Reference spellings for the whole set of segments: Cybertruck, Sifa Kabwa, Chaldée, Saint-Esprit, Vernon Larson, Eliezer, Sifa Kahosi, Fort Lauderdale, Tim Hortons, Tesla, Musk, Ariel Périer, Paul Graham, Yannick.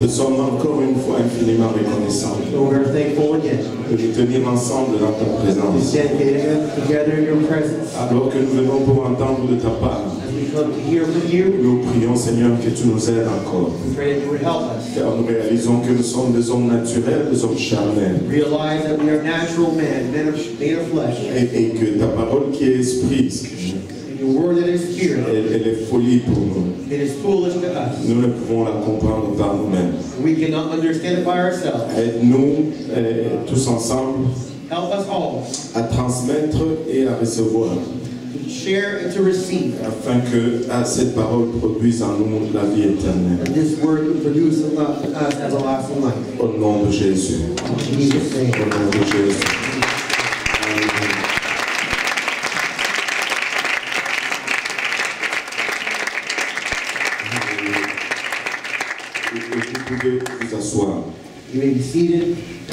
Nous sommes encore une fois infiniment reconnaissants de nous tenir ensemble dans ta présence. Alors que nous venons pour entendre de ta part, nous prions Seigneur que tu nous aides encore. Car nous réalisons que nous sommes des hommes naturels, des hommes charnels. Et que ta parole qui est esprit, elle est folie pour nous. Nous ne pouvons la comprendre par nous-mêmes. Aide-nous tous ensemble à transmettre et à recevoir. Afin que cette parole produise en nous la vie éternelle. Au nom de Jésus. Au nom de Jésus.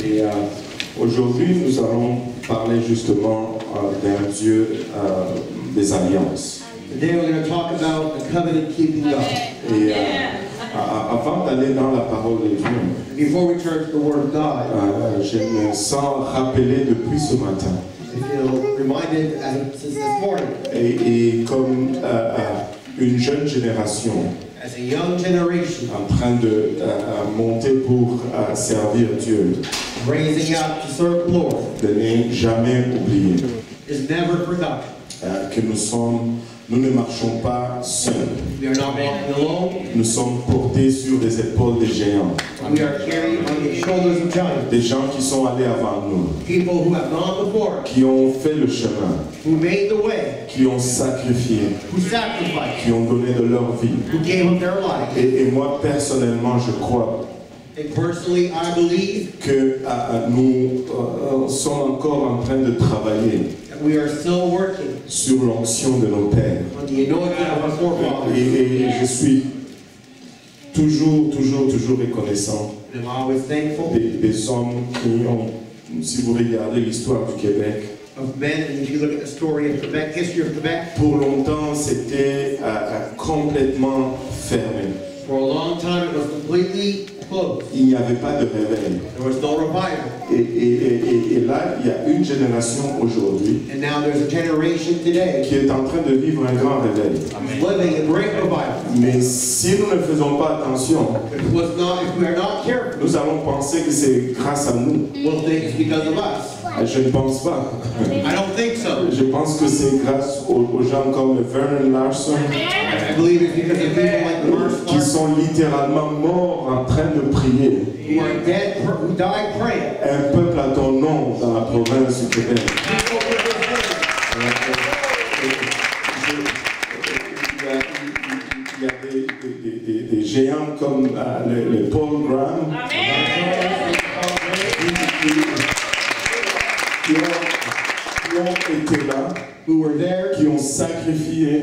Et aujourd'hui, nous allons parler justement d'un Dieu des alliances. Et avant d'aller dans la parole de Dieu, je me sens rappelé depuis ce matin. Et comme une jeune génération, en train de monter pour servir Dieu, de ne jamais oublier que nous ne marchons pas seuls. Nous sommes portés sur les épaules des géants, des gens qui sont allés avant nous, qui ont fait le chemin, qui ont sacrifié, qui ont donné de leur vie. Et moi personnellement, je crois que nous sommes encore en train de travailler sur l'onction de nos pères. Et je suis toujours reconnaissant des hommes qui ont, si vous regardez l'histoire du Québec, pour longtemps c'était complètement fermé. Il n'y avait pas de réveil. Et là, il y a une génération aujourd'hui qui est en train de vivre un grand réveil. Mais si nous ne faisons pas attention, nous allons penser que c'est grâce à nous. Je ne pense pas. Je pense que c'est grâce aux gens comme Vernon Larson qui sont littéralement morts en train de prier. Un peuple à ton nom dans la province du Québec. Il y a des géants comme le Paul Graham. Étaient là, qui ont sacrifié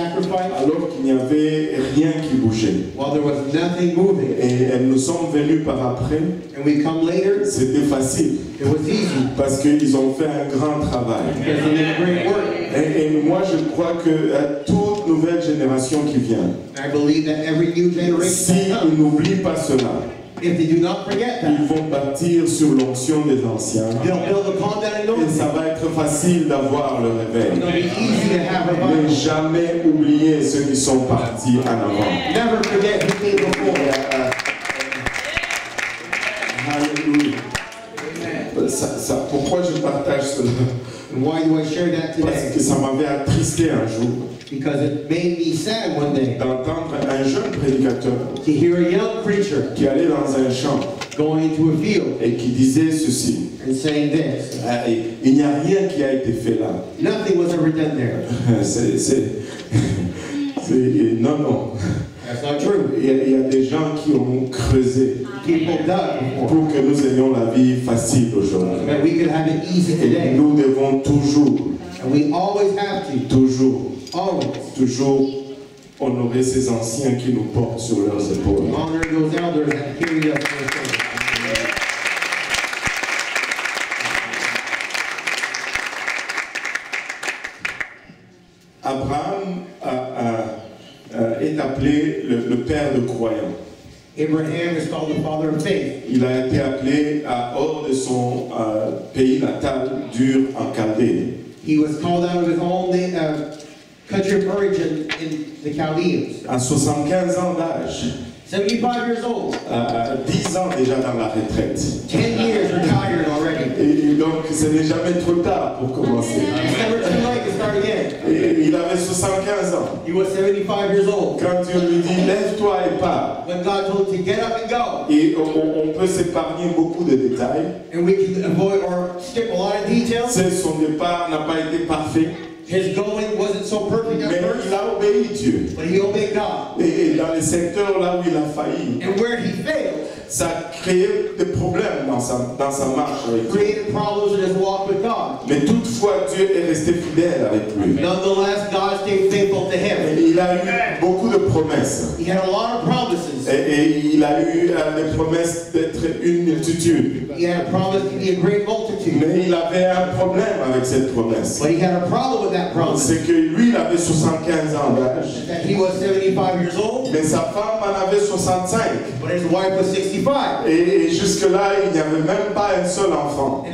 alors qu'il n'y avait rien qui bougeait. Et nous sommes venus par après. C'était facile parce qu'ils ont fait un grand travail. Et moi je crois que toute nouvelle génération qui vient, s'ils n'oublient pas cela, ils vont bâtir sur l'onction des anciens. Et ça va être facile d'avoir le réveil. Ne jamais oublier ceux qui sont partis en avant. Pourquoi je partage cela? Parce que ça m'avait attristé un jour d'entendre un jeune prédicateur qui allait dans un champ et qui disait ceci. Il n'y a rien qui a été fait là. Non, non. Il y a des gens qui ont creusé pour que nous ayons la vie facile aujourd'hui. Et nous devons toujours honorer ces anciens qui nous portent sur leurs épaules. Abraham est appelé le père de croyants. Abraham is called the father of faith. Il a été appelé à hors de son pays natal, Dur en Chaldée. He was called out of his own country of origin in the Chaldeans. À 75 ans d'âge. 75 years old. 10 ans déjà dans la retraite. 10 years retired already. Et donc ce n'est jamais trop tard pour commencer. It's never too late to start again. Et il avait 75 ans. He was 75 years old. Quand Dieu lui dit lève-toi et pars. When God told him to get up and go. Et on peut s'épargner beaucoup de détails. And we can avoid or skip a lot of details. Son départ n'a pas été parfait. His going wasn't so perfect at first, il a obéi Dieu. But he obeyed God. Et dans les secteurs là où il a failli, and where he failed, ça a créé des problèmes dans sa marche avec Dieu. Mais toutefois, Dieu est resté fidèle avec lui. Nonetheless, God stayed faithful to him. Et il a eu beaucoup de promesses. He had a lot of promises. Et il a eu des promesses d'être une multitude. He had a promise to be a great multitude. Mais il avait un problème avec cette promesse. But he had a problem with that promise. C'est que lui, il avait 75 ans d'âge. That he was 75 years old. Mais sa femme en avait 65. But his wife was 65. Et jusque-là, il n'y avait même pas un seul enfant.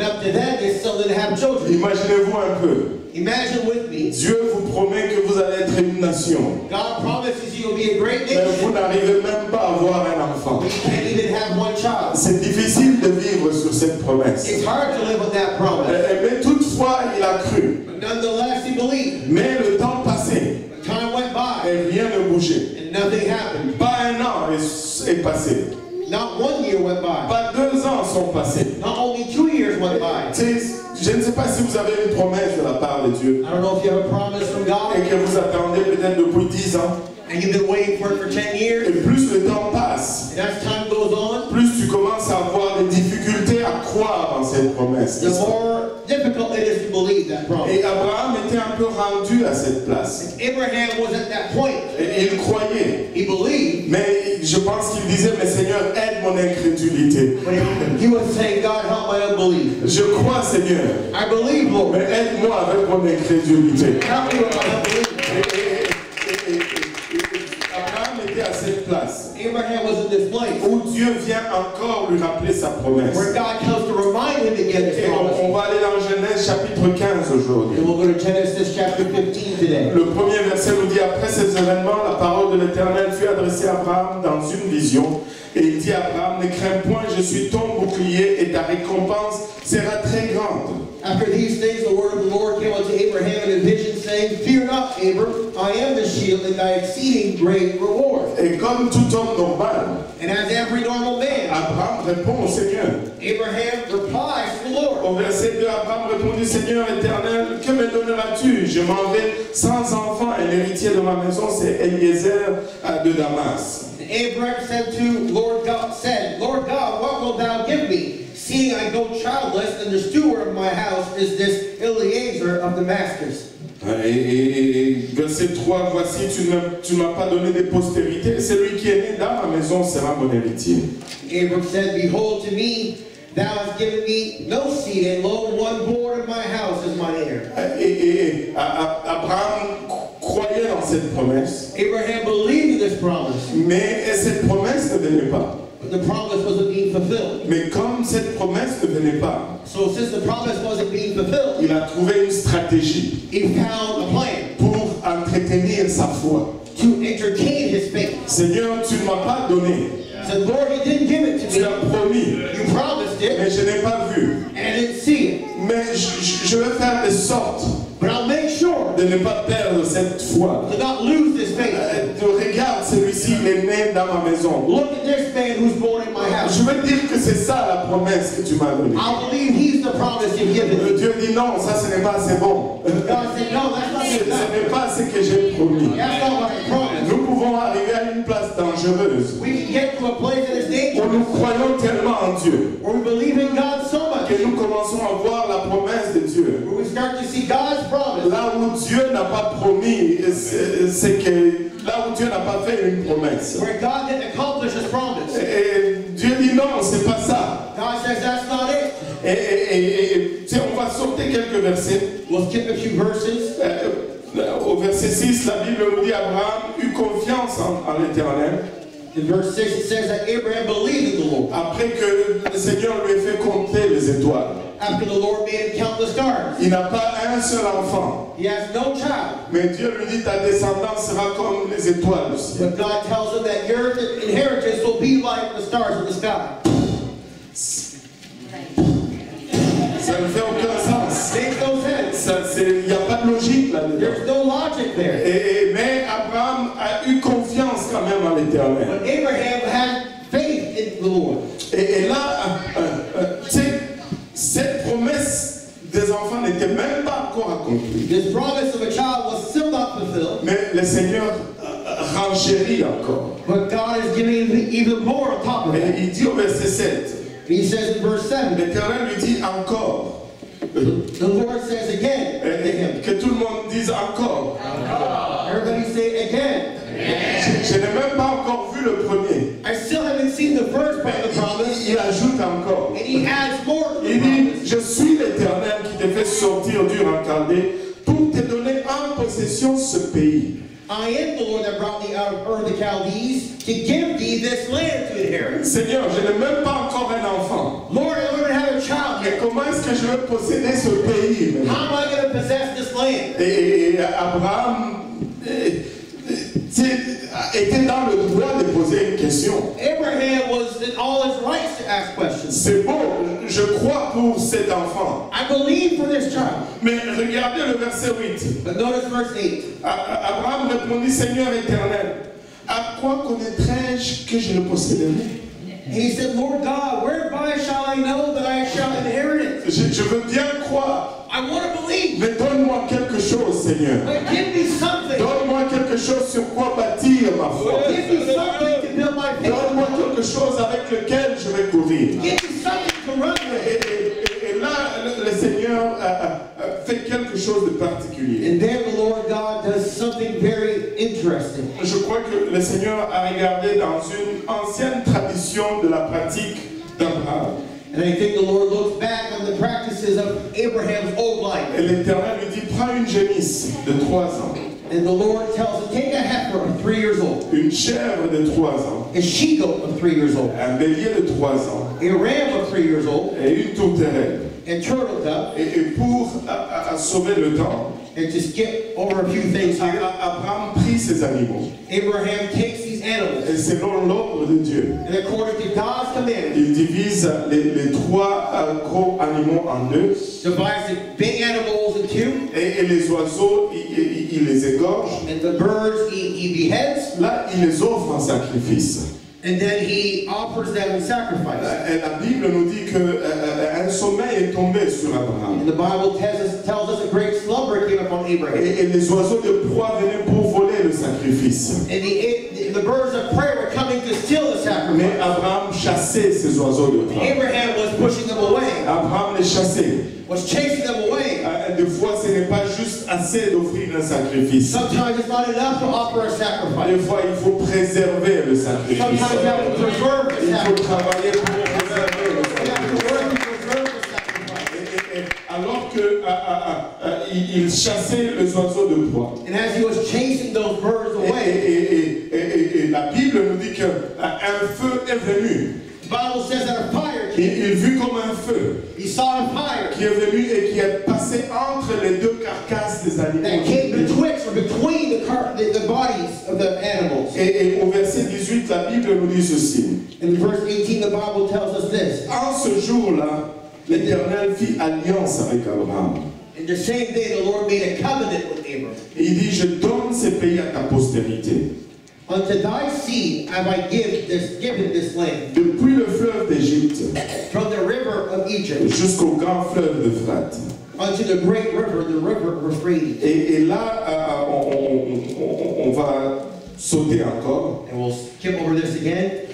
Imaginez-vous un peu. Imagine with me. Dieu vous promet que vous allez être une nation. God promises you will be a great nation. Mais vous n'arrivez même pas à avoir un enfant. You can't even have one child. C'est difficile de vivre sur cette promesse. It's hard to live with that promise. Mais toutefois, il a cru. But nonetheless, he believed. Mais le temps passait. Time went by. Et rien ne bougeait. And nothing happened. Pas un an est passé. Not 1 year went by. Pas 2 ans sont passés. Not only 2 years went by. Je ne sais pas si vous avez une promesse de la part de Dieu. I don't know if you have a promise from God. Et que vous attendez peut-être depuis 10 ans. And you've been waiting for it for 10 years. Et plus le temps passe, and as time goes on, plus tu commences à avoir des difficultés à croire en cette promesse. The more difficult it is to believe that promise. Et Abraham était un peu rendu à cette place. And Abraham was at that point. Et il croyait. He believed. Mais je pense qu'il disait, mais Seigneur, aide mon incrédulité. He was saying, God, help my unbelief. Je crois, Seigneur. I believe, Lord. Mais aide-moi avec mon incrédulité. Help me with my unbelief. Place où Dieu vient encore lui rappeler sa promesse. Et on va aller dans Genèse chapitre 15 aujourd'hui. Le premier verset nous dit: après ces événements, la parole de l'Éternel fut adressée à Abraham dans une vision. Et il dit à Abraham: ne crains point, je suis ton bouclier et ta récompense sera très grande. After these things, the word of the Lord came unto Abraham in a vision, saying, fear not, Abram, I am the shield and thy exceeding great reward. Et comme tout homme normal, and as every normal man, Abraham répond au Seigneur. Abraham replies to the Lord. Au verset 2, Abraham répondit: Seigneur éternel, que me donneras-tu? Je m'en vais sans enfant et l'héritier de ma maison, c'est Eliezer de Damas. And Abraham said to Lord God, Lord God, what wilt thou give me? Seeing I go childless, and the steward of my house is this Eliezer of Damascus. Et verset 3, voici, tu ne m'as pas donné de postérité, celui qui est né dans ma maison sera mon héritier. Abram said, behold, to me thou hast given me no seed, and lo, one born in my house is my heir. Et Abraham croyait dans cette promesse. Abraham believed in this promise. Mais cette promesse ne venait pas. But the promise wasn't being fulfilled. Mais comme cette promesse ne venait pas, so since the promise wasn't being fulfilled, il a trouvé une stratégie. He found a plan. Pour entretenir sa foi. To entertain his faith. Seigneur, tu ne m'as pas donné. So Lord, you didn't give it to me. Tu l'as promis. You promised it. Mais je n'ai pas vu. And I didn't see it. Mais je veux faire de sorte. But I'll make sure de ne pas perdre cette foi. To not lose this faith. Regarde, celui-ci, il est né dans ma maison. Look at this man who's born in my house. Je veux dire que c'est ça la promesse que tu m'as donnée. I believe he's the promise you've given me. Dieu dit non, ça ce n'est pas assez bon. God said no, that's not it. Ce n'est pas ce que j'ai promis. That's not what I promised. Nous pouvons arriver à une place dangereuse. We can get to a place that is dangerous. Où nous croyons tellement en Dieu. Where we believe in God so much. Que nous commençons à voir la promesse de Dieu. Where we start to see God's promise. Là où Dieu n'a pas promis, c'est que là où Dieu n'a pas fait une promesse. Where God didn't accomplish his promise. Et Dieu dit non, c'est pas ça. God says that's not it. Et tu sais, on va sauter quelques versets. We'll skip a few verses. Au verset 6, la Bible nous dit: Abraham eut confiance en l'Éternel. In verse 6, it says that Abraham believed in the Lord. Après que le Seigneur lui ait fait compter les étoiles. After the Lord made him count the stars. Il n'a pas un seul enfant. He has no child. Mais Dieu lui dit ta descendance sera comme les étoiles du ciel. But God tells him that your inheritance will be like the stars of the sky. Ça ne fait aucun sens. Il n'y a pas de logique là-dedans. There's no logic there. Mais Abraham a eu confiance quand même en l'Éternel. But Abraham had faith in the Lord. Et là, cette promesse des enfants n'était même pas encore accomplie. This promise of a child was still not fulfilled. Mais le Seigneur renchérit encore. But God is giving even more on top of it. Et il dit au verset 7. He says in verse 7. L'Éternel lui dit encore. The Lord says again to him. Que tout le monde dise encore. Everybody say again. Je n'ai même pas encore vu le premier. I still haven't seen the first part of the promise. Il ajoute encore. And he adds more. Il dit, je suis l'Éternel qui te fait sortir du Caldée pour te donner en possession ce pays. I am the Lord that brought thee out of Ur of the Chaldees to give thee this land to inherit. Seigneur, je n'ai même pas encore un enfant. Lord, I don't even have a child yet. Comment est-ce que je vais posséder ce pays? How am I going to possess this land? Et Abraham était dans le droit de poser une question. Abraham was in all his rights to ask questions. C'est bon. Je crois pour cet enfant. I believe for this child. Mais regardez le verset 8. But notice verse 8. Abraham répondit, Seigneur éternel, à quoi connaîtrai-je que je le posséderai? He said, Lord God, whereby shall I know that I shall inherit it? Je veux bien croire. I want to believe. Mais donne-moi quelque chose, Seigneur. But give me something. Donne-moi quelque chose sur quoi bâtir ma foi. Give me something to build my faith. Donne-moi quelque chose avec lequel je vais courir. Give me something to run with. Et là, le Seigneur fait quelque chose de particulier. And then the Lord God does something very interesting. Je crois que le Seigneur a regardé dans une ancienne tradition de la pratique d'Abraham. And I think the Lord looks back on the practices of Abraham's old life. Et l'Éternel lui dit, prends une génisse de 3 ans. And the Lord tells him, take a heifer of 3 years old. Une chèvre de 3 ans. A she-goat of 3 years old. Un bélier de 3 ans. A ram of 3 years old. Et une tourterelle. And turtle dove. Et pour sauver le temps. And to skip over a few things here. Abraham prit ces animaux. Abraham takes these animals. Et selon l'ordre de Dieu. And according to God's command. Il divise les 3 gros animaux en 2. Divides the big animals in 2. Et les oiseaux, il les égorge. And the birds, he beheads. Là, il les offre en sacrifice. And then he offers them in sacrifice. Et la Bible nous dit que un sommeil est tombé sur Abraham. And the Bible tells us a great slumber came upon Abraham. Et les oiseaux de proie venaient pour voler le sacrifice. And the birds of prey were coming to steal the sacrifice. Mais Abraham chassait ces oiseaux de proie. Abraham was pushing them away. Abraham les chassait. Was chasing them away. Des fois, ce n'est pas juste assez d'offrir un sacrifice. Sometimes it's not enough to offer a sacrifice. Des fois, il faut préserver le sacrifice. Sometimes you have to preserve the sacrifice. Il faut travailler pour préserver le sacrifice. Alors que il chassait les oiseaux de proie. And as he was chasing those birds away. Et la Bible nous dit que un feu est venu. The Bible says that a fire came. Il vit comme un feu. He saw a fire. Qui est venu et qui est passé entre les 2 carcasses des animaux. That came between the bodies of the animals. Et au verset 18, la Bible nous dit ceci. In verse 18, the Bible tells us this. En ce jour-là, l'Éternel fit alliance avec Abraham. In the same day, the Lord made a covenant with Abraham. Et il dit, je donne ce pays à ta postérité. Unto thy seed have I given this land. Depuis le fleuve d'Égypte, from the river of Egypt, jusqu'au grand fleuve de Euphrate, unto the great river, the river of Euphrates. Et là, on va sauter encore. And we'll skip over this again.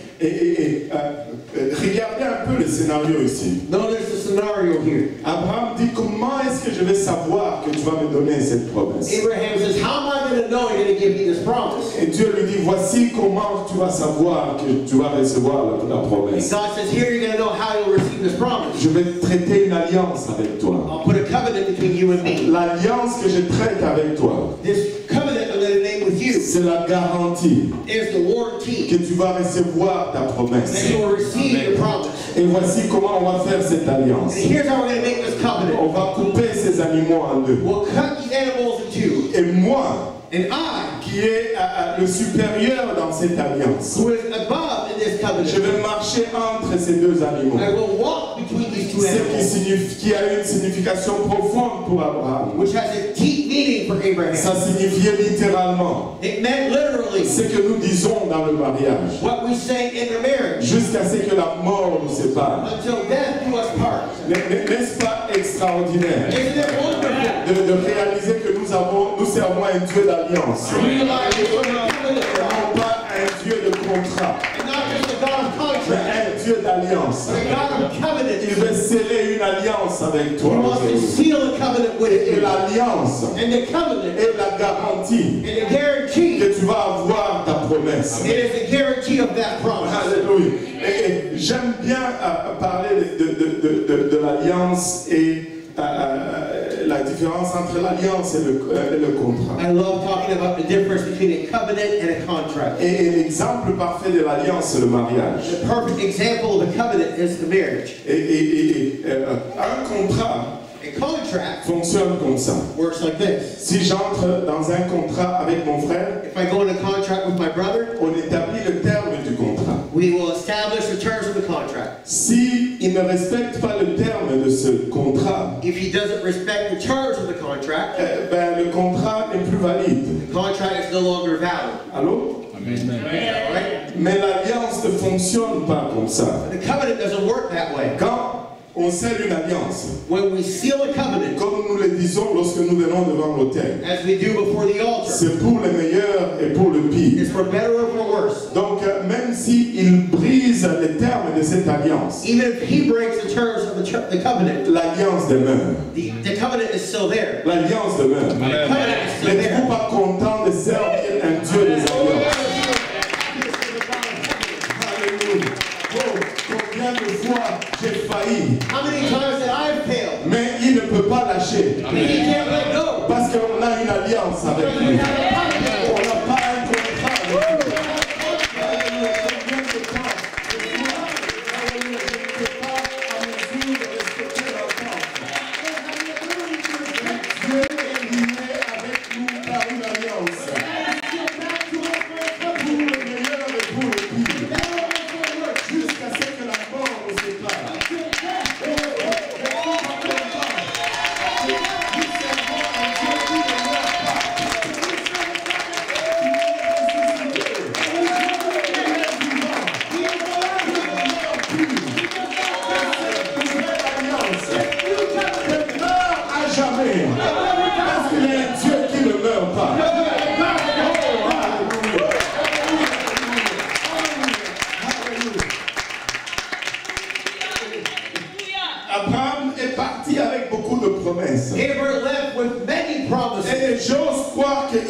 Regardez un peu le scénario ici. Notice the scenario here. Abraham dit, comment est-ce que je vais savoir que tu vas me donner cette promesse? Abraham says, how am I going to know you're going to give me this promise? Et Dieu lui dit, voici comment tu vas savoir que tu vas recevoir la promesse. And God says, here you're going to know how you'll receive this promise. Je vais traiter une alliance avec toi. I'll put a covenant between you and me. L'alliance que je traite avec toi. This covenant I'm going to make with you. C'est la garantie que tu vas recevoir ta promesse. Et voici comment on va faire cette alliance. On va couper ces animaux en deux. Et moi, qui est le supérieur dans cette alliance, je vais marcher entre ces deux animaux. Ce qui a une signification profonde pour Abraham. Ça signifiait littéralement ce que nous disons dans le mariage, jusqu'à ce que la mort nous sépare. N'est-ce pas extraordinaire de réaliser que nous servons un Dieu d'alliance, non pas un Dieu de contrat, mais un Dieu d'alliance. Il veut sceller une alliance avec toi. Et l'alliance est la garantie que tu vas avoir ta promesse. Alléluia. Et j'aime bien parler de l'alliance et la différence entre l'alliance et le contrat. I love talking about the difference between a covenant and a contract. Et l'exemple parfait de l'alliance, c'est le mariage. The perfect example of a covenant is the marriage. Un contrat fonctionne comme ça. Works like this. Si j'entre dans un contrat avec mon frère, if I go in a contract with my brother, on établit le terme du contrat. We will establish the terms of the contract. Si il ne respecte pas le terme de ce contrat, if he doesn't respect the terms of the contract, le contrat n'est plus valide. The contract is no longer valid. Allô? Right? Mais l'alliance ne fonctionne pas comme ça. The covenant doesn't work that way. On scelle une alliance. When we seal a covenant, comme nous le disons lorsque nous venons devant l'autel, c'est pour le meilleur et pour le pire. It's for better or for worse. Donc même s'il brise les termes de cette alliance, l'alliance demeure. L'alliance demeure. N'êtes-vous pas content de servir un Dieu des alliances? Mais il ne peut pas lâcher. Parce qu'on a une alliance avec lui. On n'a pas un contrat avec lui. Dieu est lié avec nous par une alliance. Pour le meilleur et pour le pire. Jusqu'à ce que la mort nous sépare.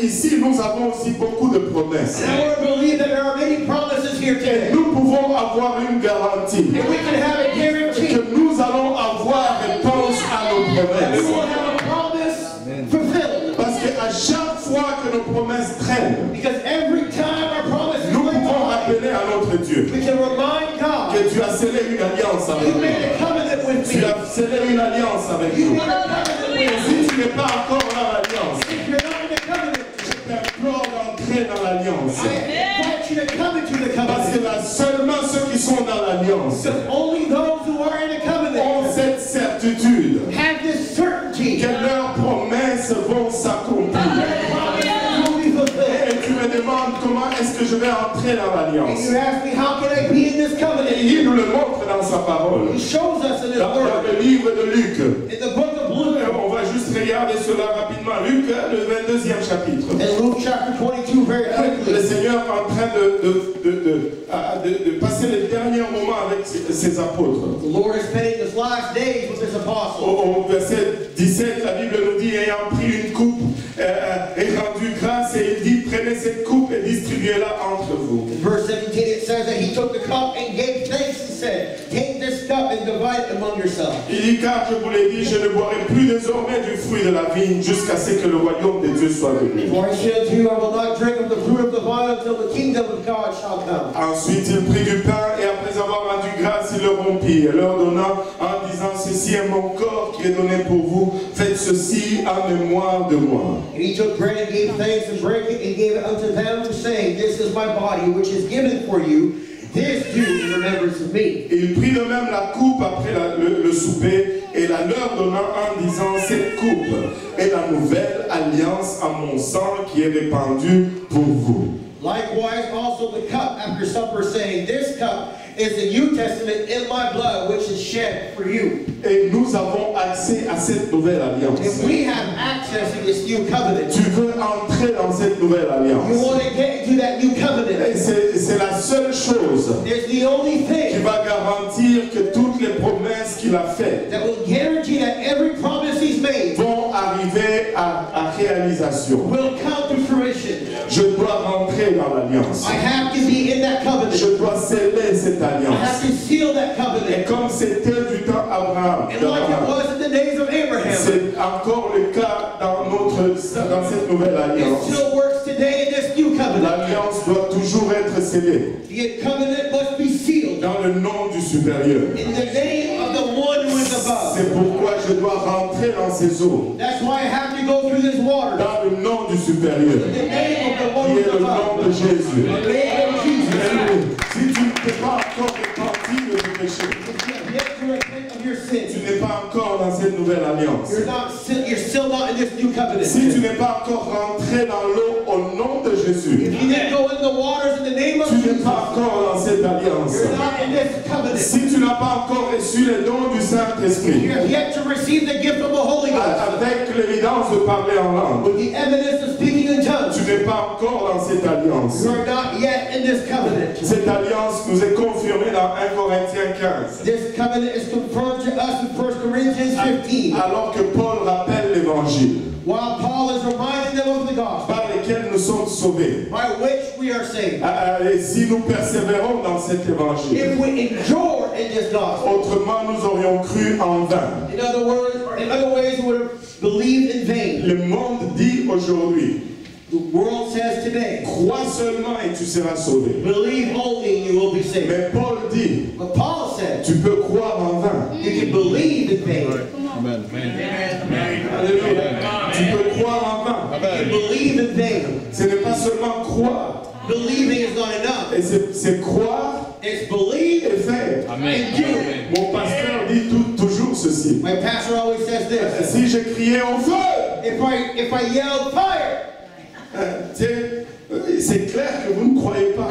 Ici, nous avons aussi beaucoup de promesses. Et nous pouvons avoir une garantie que nous allons avoir réponse à nos promesses. Parce qu'à chaque fois que nos promesses traînent, nous pouvons rappeler à notre Dieu que tu as scellé une alliance avec nous. Tu as scellé une alliance avec nous. Si tu n'es pas encore dans l'alliance, dans l'alliance. Parce que seulement ceux qui sont dans l'alliance ont cette certitude que leurs promesses vont s'accomplir. Et tu me demandes comment est-ce que je vais entrer dans l'alliance. Et il nous le montre dans sa parole. Dans le livre de Luc. On va juste regarder cela rapidement. Luc, le 22e chapitre. Le Seigneur est en train de passer les derniers moments avec ses apôtres. Au verset 17, la Bible nous dit, ayant pris une coupe et rendu grâce, et il dit, prenez cette coupe et distribuez-la entre vous. Verset 17, il dit, il a pris la coupe et il a rendu grâce et il dit, prenez cette coupe et distribuez-la entre vous. up and divide among yourselves. Il dit car je vous l'ai dit, je ne boirai plus désormais du fruit de la vigne jusqu'à ce que le royaume de Dieu soit venu. Ensuite il prit du pain et après avoir rendu grâce, il le rompit et leur donna en disant ceci est mon corps qui est donné pour vous, faites ceci en mémoire de moi. He took bread and gave thanks and broke it and gave it unto them, saying, This is my body which is given for you. This do in remembrance of me. Il prit de même la coupe après le souper et la leur donna en disant cette coupe est la nouvelle alliance à mon sang qui est répandue pour vous. Likewise also the cup after supper, saying, This cup is the New Testament in my blood which is shed for you. Et nous avons accès à cette nouvelle alliance. If we have access to this new covenant, tu veux entrer dans cette nouvelle alliance. You want to get into that new covenant. Et c'est la seule chose qui va garantir que toutes les promesses qu'il a faites vont arriver à réalisation. Will come to fruition. Je dois rentrer dans l'alliance. Je dois sceller cette alliance. I have to seal that covenant. Et comme c'était du temps d'Abraham, c'est encore le cas dans cette nouvelle alliance. L'alliance doit toujours être scellée. The covenant must be sealed. Dans le nom du supérieur. In the name of the one who is above. C'est pourquoi je dois rentrer dans ces eaux. That's why I have to go through this water. Dans le nom du supérieur. In the name of the one who is above. Qui est le nom de Jésus. In the name of Jesus. Si tu ne peux pas encore repentir de tes péchés, tu n'es pas encore dans cette nouvelle alliance. You're still not in this new covenant. Si tu n'es pas encore rentré dans l'eau au nom de Jésus, if you didn't go in the waters in the name of Jesus, tu n'es pas encore dans cette alliance. You're not in this covenant. Si tu n'as pas encore reçu les dons du Saint-Esprit, you have yet to receive the gift of the Holy Ghost, avec l'évidence de parler en langue, with the evidence of speaking in tongues, tu n'es pas encore dans cette alliance. You're not yet in this covenant. Cette alliance nous est confirmée dans 1 Corinthiens 15. This covenant is confirmed to us in 1 Corinthians 15. Alors que Paul rappelle l'évangile. While Paul is reminding them of the gospel. Par lesquels nous sommes sauvés. By which we are saved. Et si nous persévérons dans cet évangile. If we endure in this gospel. Autrement nous aurions cru en vain. In other words, or in other ways, we would have believed in vain. Le monde dit aujourd'hui. The world says today. Crois seulement et tu seras sauvé. Believe only and you will be saved. Mais Paul dit. But Paul said. Tu peux croire en vain. You can believe in vain. Amen. Amen. Alléluia. Tu peux croire en vain. Amen. You believe in vain. Ce n'est pas seulement croire. Believing is not enough. Et c'est croire. It's believe et faire. Amen. Mon pasteur dit toujours ceci. My pastor always says this. Si je criais au feu. If I yelled fire. C'est clair que vous ne croyez pas.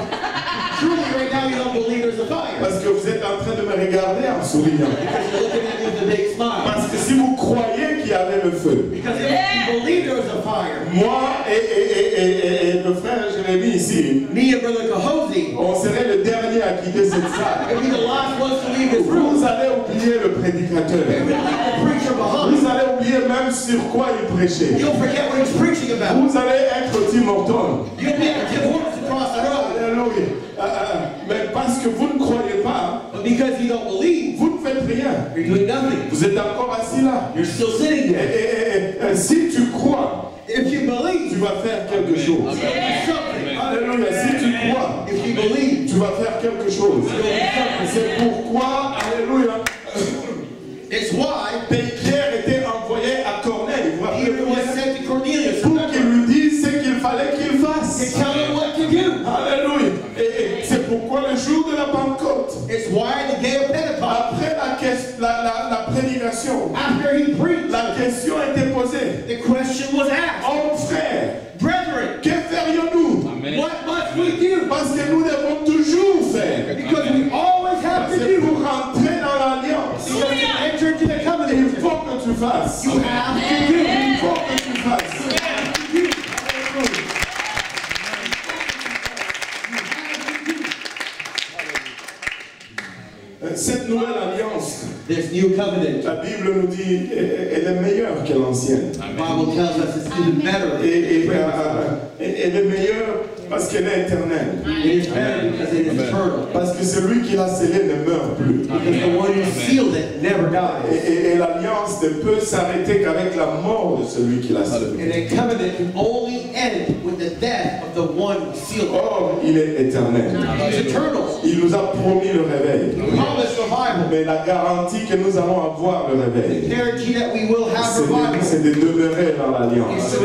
Parce que vous êtes en train de me regarder en souriant. Parce que si vous croyez qu'il y avait le feu, moi et le frère Jérémy ici, on serait le dernier à quitter cette salle. Vous allez oublier le prédicateur. Vous allez oublier même sur quoi il prêchait. Vous allez être Tim Hortons. Alléluia. Mais parce que vous ne croyez pas, vous ne faites rien. Vous êtes encore assis là. Et si tu crois, tu vas faire quelque chose. Alléluia. Si tu crois, tu vas faire quelque chose. C'est pourquoi, alléluia, Pierre était envoyé à Corneille. Pour qu'il lui dise ce qu'il fallait qu'il fasse. Alléluia. Et c'est pourquoi le jour de la Pentecôte, après la prédication, la question était posée. The question was asked. Oh frère, brethren, que ferions-nous? What must we do? Parce que nous devons toujours faire. Because we always have to do. Pour rentrer dans l'alliance, il faut que tu fasses. You have to do. Il faut que tu fasses. Cette nouvelle alliance, this new covenant, la Bible nous dit, elle est meilleure que l'ancienne. Elle est meilleure parce qu'elle est éternelle. Parce que celui qui l'a scellée ne meurt plus. Amen. never dies. Et l'alliance ne peut s'arrêter qu'avec la mort de celui qui l'a sauvé. Or, il est éternel. Il nous a promis le réveil. Mais la garantie que nous allons avoir le réveil, c'est de demeurer dans l'alliance.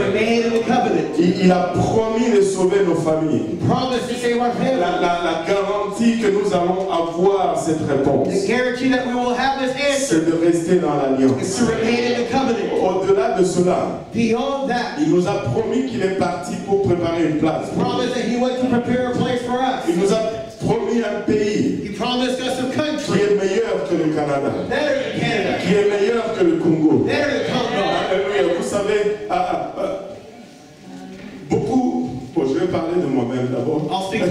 Il a promis de sauver nos familles. La garantie que nous allons avoir cette réponse, c'est de rester dans l'alliance. Au-delà de cela, il nous a promis qu'il est parti pour préparer une place. Il nous a promis un pays qui est meilleur que le Canada, qui est meilleur que le Congo. Vous savez, je vais parler de moi-même d'abord. Parce que je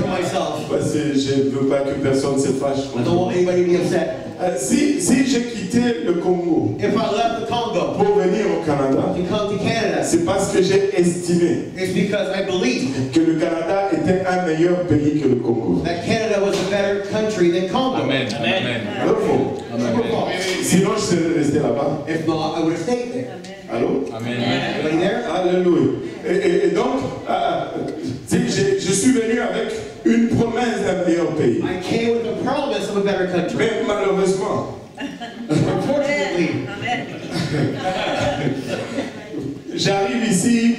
ne veux pas que personne se fâche. Si j'ai quitté le Congo pour venir au Canada, c'est parce que j'ai estimé que le Canada était un meilleur pays que le Congo. Amen. Alors, faux. Sinon, je serais resté là-bas. Allô? Amen. Alléluia. Et donc, je suis venu avec une promesse d'un meilleur pays. Mais malheureusement, j'arrive ici,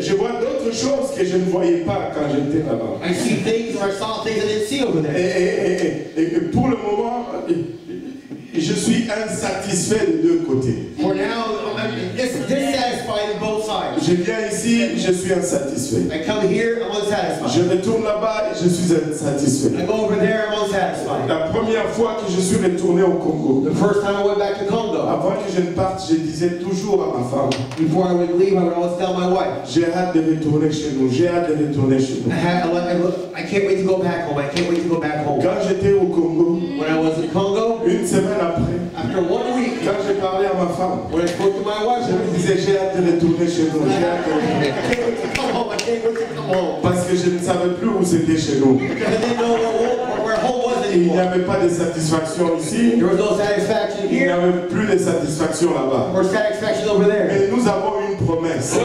je vois d'autres choses que je ne voyais pas quand j'étais là-bas. Et pour le moment, je suis insatisfait des deux côtés. Je viens ici, je suis insatisfait. Je retourne là-bas et je suis insatisfait. La première fois que je suis retourné au Congo, avant que je ne parte, je disais toujours à ma femme, j'ai hâte de retourner chez nous, j'ai hâte de retourner chez nous. Quand j'étais au Congo, une semaine après, quand j'ai parlé à ma femme, je me disais j'ai hâte de retourner chez nous, j'ai hâte de retourner. Parce que je ne savais plus où c'était chez nous. Il n'y avait pas de satisfaction ici. Il n'y avait plus de satisfaction là-bas. Mais nous avons une promesse.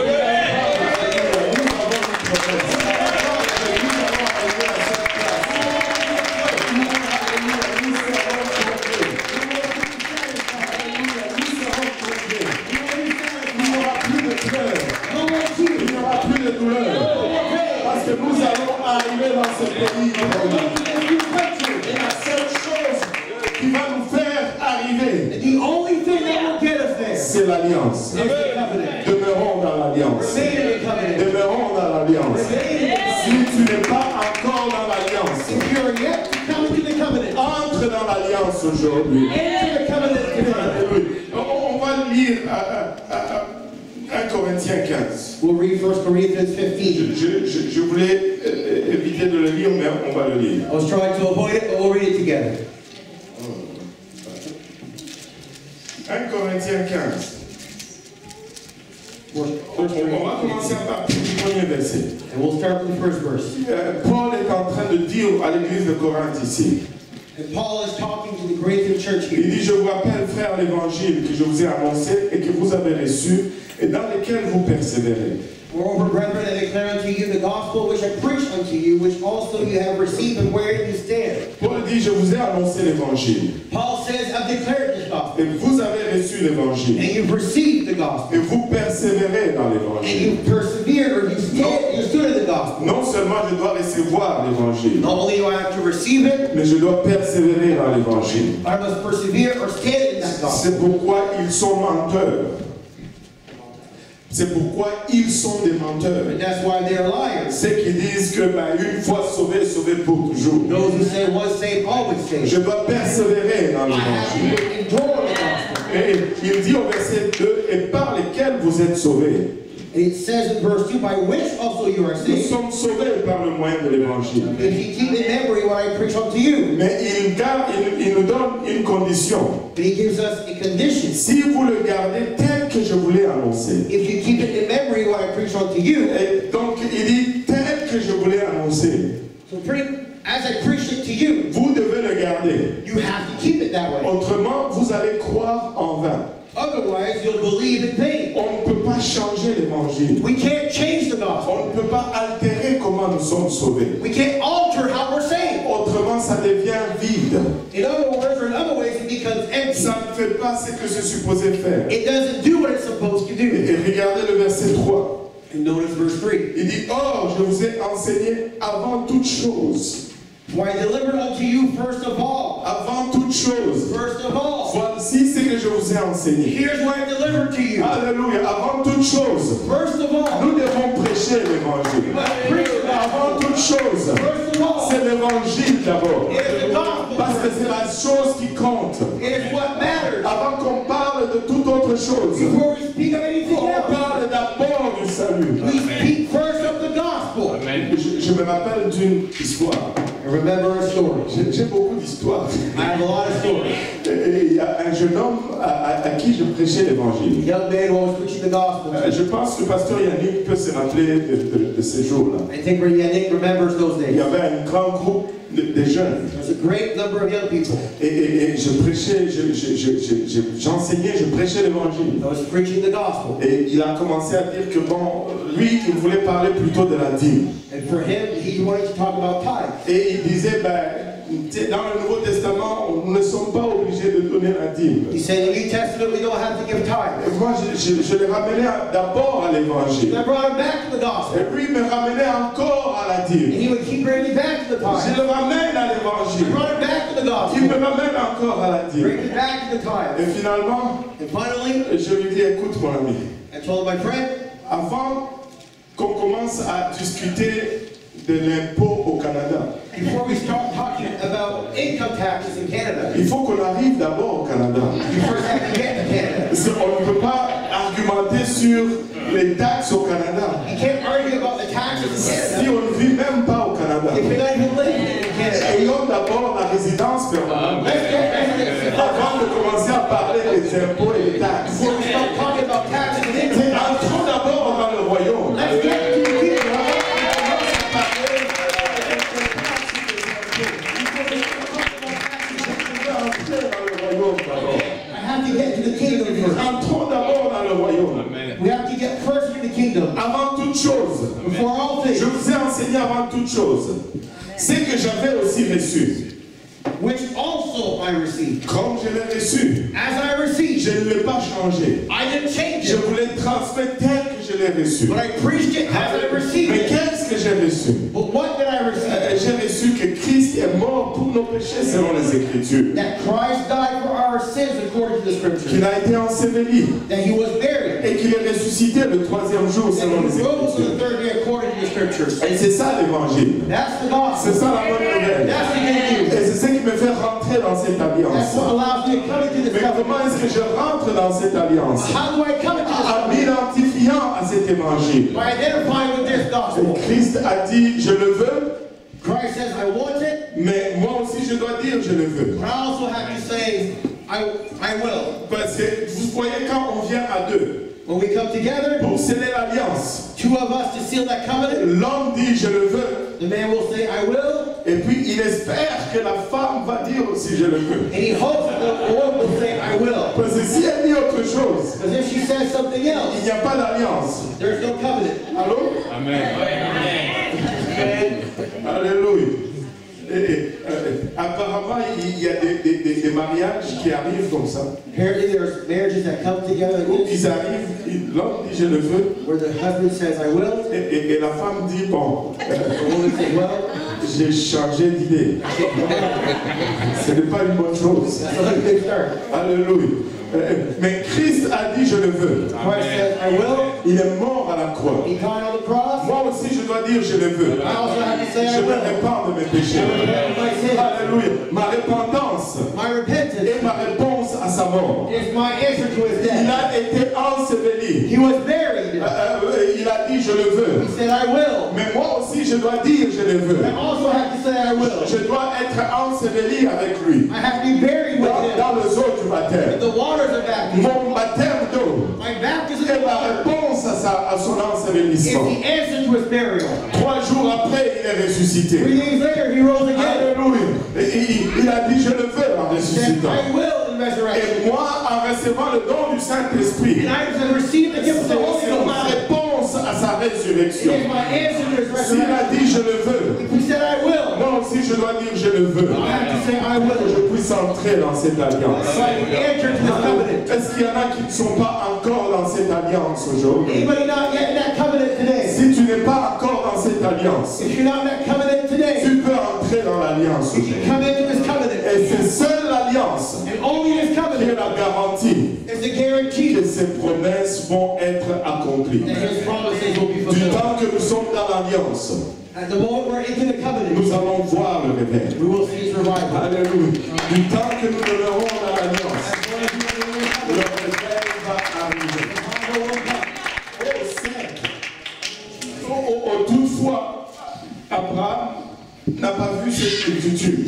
Demeurons dans l'alliance. Demeurons dans l'alliance. Si tu n'es pas encore dans l'alliance, entre dans l'alliance aujourd'hui. On va lire 1 Corinthiens 15. Je voulais éviter de le lire, mais on va le lire. I was trying to avoid it, but we'll read it together. 1 Corinthiens 15. On va commencer par le premier verset. Paul est en train de dire à l'église de Corinthe ici. Il dit, je vous rappelle, frères, l'évangile que je vous ai annoncé et que vous avez reçu et dans lequel vous persévérez. Moreover, brethren, I declare unto you the gospel which I preached unto you, which also you have received and where you stand. Paul dit, je vous ai annoncé l'évangile. Paul says, I've declared the gospel. Et vous avez reçu l'évangile. And you've received the gospel. Et vous persévérez dans l'évangile. And you persevered, or you stood in the gospel. Non seulement je dois recevoir l'évangile. Not only do I have to receive it, mais je dois persévérer dans l'évangile. I must persevere or stand in that gospel. C'est pourquoi ils sont menteurs. C'est pourquoi ils sont des menteurs. Ceux qui disent que une fois sauvé, sauvé pour toujours. Je dois persévérer dans l'évangile. Et il dit au verset 2, et par lesquels vous êtes sauvés. Nous sommes sauvés par le moyen de l'évangile. Mais il nous donne une condition. Si vous le gardez tel que je vous l'ai annoncé. Et donc il dit tel que je vous l'ai annoncé. Vous devez le garder. Autrement, vous allez croire en vain. Otherwise, you'll believe in vain. On ne peut pas changer l'évangile. We can't change the gospel. On ne peut pas altérer comment nous sommes sauvés. We can't alter how we're saved. Autrement, ça devient vide. In other words, or in other ways, it becomes empty. Ça ne fait pas ce que c'est supposé faire. It doesn't do what it's supposed to do. Et regardez le verset 3. And notice verse 3. Il dit, oh, je vous ai enseigné avant toute chose. For I delivered unto you first of all. Avant toute chose. First of all. Voici ce que je vous ai enseigné. Here's what I delivered to you. Alléluia. Avant toute chose. First of all. Nous devons prêcher l'évangile. Avant toute chose. First of all. C'est l'évangile d'abord. Parce que c'est la chose qui compte. It's what matters. Avant qu'on parle de toute autre chose. Before we speak of anything else. On parle d'abord du salut. We speak first of the gospel. Amen. Je me rappelle d'une histoire. Remember a story. J'ai beaucoup d'histoires. I have a lot of stories. Et il y a un jeune homme à qui je prêchais l'évangile. Young man who was preaching the gospel. Je pense que le pasteur Yannick peut se rappeler de ces jours-là. I think Yannick remembers those days. Il y avait un grand groupe de jeunes. There's a great number of young people. Et je prêchais, j'enseignais, je prêchais l'évangile. I was preaching the gospel. Et il a commencé à dire que bon, lui, il voulait parler plutôt de la dîme. And for him, he wanted to talk about tithes. Et il disait, ben, dans le Nouveau Testament, nous ne sommes pas obligés de donner la dîme. He said, in the New Testament, we don't have to give tithes. Et moi, je le ramenais d'abord à l'évangile. I brought him back to the gospel. Et puis, il me ramenait encore à la dîme. And he would keep bringing me back to the tithes. Je le ramène à l'évangile. I brought him back to the gospel. Il me ramène encore à la dîme. Bring me back to the tithes. Et finalement, je lui dis, écoute, mon ami. I told my friend. Avant qu'on commence à discuter de l'impôt au Canada, before we start talking about income taxes in Canada, il faut qu'on arrive d'abord au Canada. You first have to get to Canada. On ne peut pas argumenter sur les taxes au Canada. You can't argue about the taxes in Canada. Si on ne vit même pas au Canada. If you're not even living in Canada. Ayons d'abord la résidence permanente. Avant de commencer à parler des impôts et des taxes. Before we start talking about taxes in Canada. Entrons d'abord dans le royaume. Entrons d'abord dans le royaume. We have to get first in the kingdom. Avant toute chose. Before all things. Je vous ai enseigné avant toute chose. Ce que j'avais aussi reçu. Which also I received. Comme je l'ai reçu. As I received. Je ne l'ai pas changé. I didn't change it. Je voulais transmettre tel que je l'ai reçu. But I preached it as I received it. Mais qu'est-ce que j'ai reçu? But what did I receive? J'ai reçu que Christ est mort pour nos péchés selon les Écritures. That Christ died for our sins according to the Scriptures. Qu'il a été enseveli. That he was buried. Et qu'il est ressuscité le troisième jour selon les Écritures. Rose the third day according to the Scriptures. Et c'est ça l'évangile. That's the gospel. C'est ça la bonne nouvelle. That's the good news. Et c'est ce qui me fait rentrer dans cette alliance. Mais comment est-ce que je rentre dans cette alliance? En m'identifiant à cet évangile. Et Christ a dit, je le veux. Christ says, I want it. Mais moi aussi, je dois dire, je le veux. I also have to say, I will. Parce que vous voyez quand on vient à deux. When we come together, pour sceller l'alliance, two of us to seal that covenant. L'homme dit, je le veux. The man will say, I will. Et puis il espère que la femme va dire aussi, je le veux. And he hopes that the woman will say, I will. Parce que si elle dit autre chose, because if she says something else, il n'y a pas d'alliance. There's no covenant. Allô? Amen. Amen. Alléluia. Apparemment, il y a des mariages qui arrivent comme ça. Apparently, there's marriages that come together. Où ils arrivent, l'homme dit je le veux. Where the husband says I will. Et la femme dit bon. The woman says well. J'ai changé d'idée. Ce n'est pas une bonne chose. Alléluia. Mais Christ a dit je le veux. Christ said I will. Il est mort à la croix. He died on the cross. Moi aussi je dois dire je le veux. I also have to say I will. Je me répands de mes péchés. Alléluia. Ma repentance. My repentance. Et ma réponse à sa mort. Is my answer to his death. Il a été enseveli. He was buried. Il a dit je le veux. He said I will. Mais moi aussi je dois dire je le veux. I also have to say I will. Je dois être enseveli avec lui. I have to be buried with him. Dans les eaux du baptême. Mon baptême d'eau est la réponse à son ensevelissement. 3 jours après, il est ressuscité. Alléluia. Il a dit je le veux. ressuscitant. Et moi, en recevant le don du Saint-Esprit, c'est ma réponse à sa résurrection. S'il a dit je le veux, non, si je dois dire je le veux, que je puisse entrer dans cette alliance. Est-ce qu'il y en a qui ne sont pas encore dans cette alliance aujourd'hui? Si tu n'es pas encore dans cette alliance, tu peux entrer dans l'alliance aujourd'hui. Et c'est seule l'alliance qui est la garantie que ces promesses vont être accomplies. Du temps que nous sommes dans l'alliance, nous allons voir le réveil. Alléluia. Du temps que nous demeurons dans l'alliance, le réveil va arriver. Toutefois, Abraham n'a pas vu cette multitude.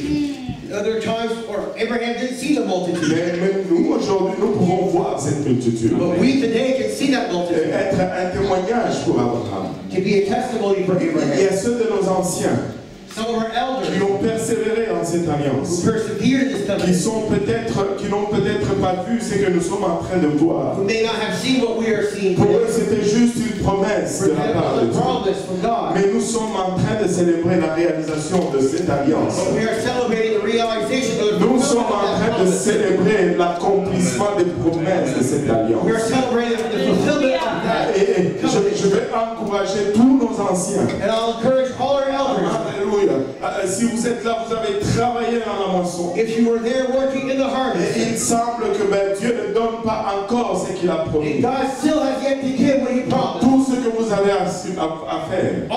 Other times, or Abraham didn't see the multitude. Mais nous aujourd'hui, nous pouvons voir cette multitude. But we today can see that multitude. Être un témoignage pour Abraham. To be a testimony for Abraham. Il y a ceux de nos anciens qui ont persévéré dans cette alliance, qui n'ont peut-être pas vu ce que nous sommes en train de voir. Pour eux, c'était juste une promesse de la part de Dieu. Mais nous sommes en train de célébrer la réalisation de cette alliance. Nous sommes en train de célébrer l'accomplissement des promesses de cette alliance. Et je vais encourager tous nos anciens. Alléluia. Si vous êtes là, vous avez travaillé dans la moisson. Il semble que Dieu ne donne pas encore ce qu'il a promis. Tout ce que vous avez à faire,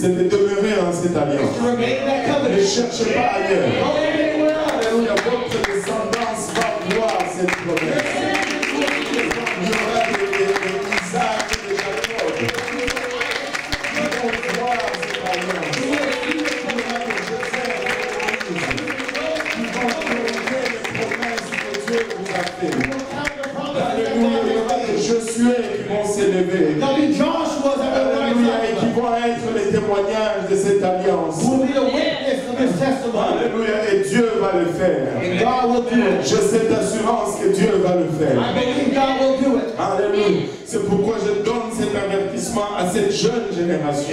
c'est de demeurer dans cette alliance. Ne cherchez pas ailleurs. Alléluia. Votre descendance va voir cette promesse. De cette alliance. Alléluia. Et Dieu va le faire. J'ai cette assurance que Dieu va le faire. Alléluia. C'est pourquoi je donne cet avertissement à cette jeune génération.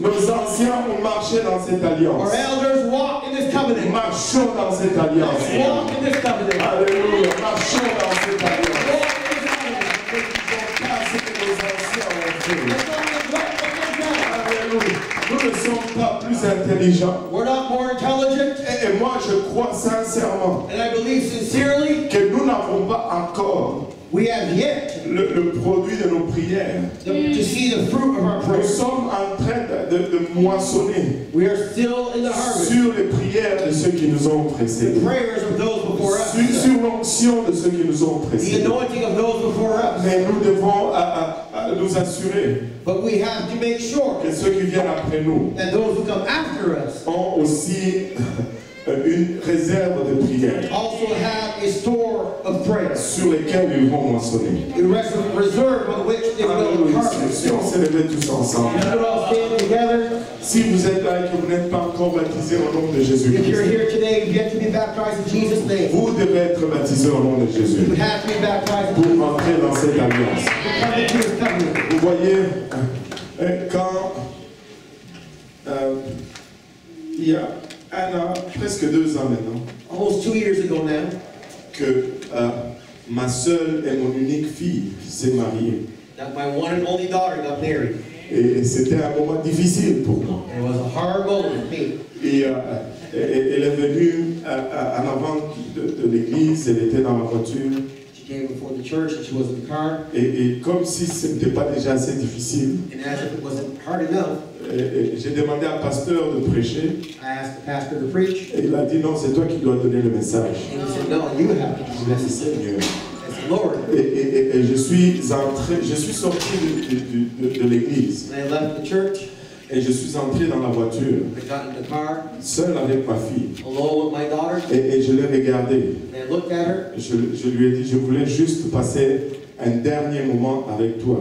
Nos anciens ont marché dans cette alliance. Marchons dans cette alliance. Alléluia. Marchons dans cette alliance. Nous ne sommes pas plus intelligents. Et moi, je crois sincèrement que nous n'avons pas encore le produit de nos prières. Nous sommes en train de moissonner sur les prières de ceux qui nous ont précédés, sur l'onction de ceux qui nous ont précédés. Mais nous devons nous assurer que ceux qui viennent après nous ont aussi une réserve de prière sur lesquelles ils vont moissonner. Si on se lève tous ensemble, si vous êtes là et que vous n'êtes pas encore baptisé au nom de Jésus, vous devez être baptisé au nom de Jésus pour entrer dans cette alliance. Vous voyez, quand il y a un an, presque 2 ans maintenant, que ma seule et mon unique fille s'est mariée. Et c'était un moment difficile pour moi. Elle est venue en avant de l'église, elle était dans la voiture. Et comme si ce n'était pas déjà assez difficile, j'ai demandé à un pasteur de prêcher. Et il a dit non, c'est toi qui dois donner le message. Et je suis sorti de l'église. Et je suis entré dans la voiture, seul avec ma fille. Et je l'ai regardée. Je lui ai dit, je voulais juste passer un dernier moment avec toi.